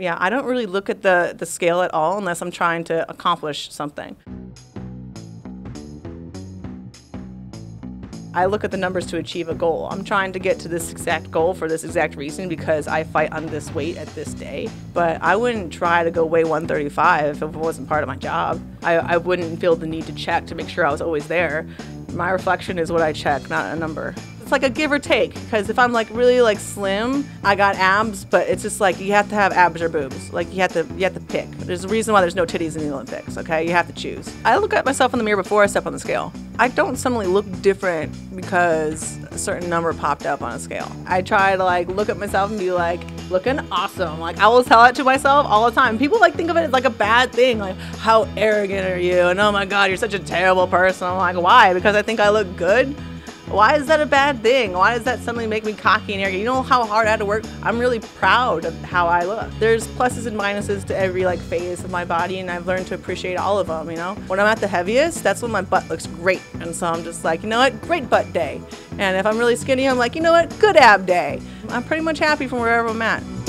Yeah, I don't really look at the scale at all unless I'm trying to accomplish something. I look at the numbers to achieve a goal. I'm trying to get to this exact goal for this exact reason because I fight on this weight at this day. But I wouldn't try to go weigh 135 if it wasn't part of my job. I wouldn't feel the need to check to make sure I was always there. My reflection is what I check, not a number. It's like a give or take, because if I'm like really like slim, I got abs, but it's just like you have to have abs or boobs. Like you have to pick. There's a reason why there's no titties in the Olympics, okay? You have to choose. I look at myself in the mirror before I step on the scale. I don't suddenly look different because a certain number popped up on a scale. I try to like look at myself and be like, looking awesome. Like I will tell that to myself all the time. People like think of it as like a bad thing, like how arrogant are you? And oh my God, you're such a terrible person. I'm like, why? Because I think I look good? Why is that a bad thing? Why does that suddenly make me cocky and arrogant? You know how hard I had to work? I'm really proud of how I look. There's pluses and minuses to every like phase of my body, and I've learned to appreciate all of them, you know? When I'm at the heaviest, that's when my butt looks great. And so I'm just like, you know what, great butt day. And if I'm really skinny, I'm like, you know what, good ab day. I'm pretty much happy from wherever I'm at.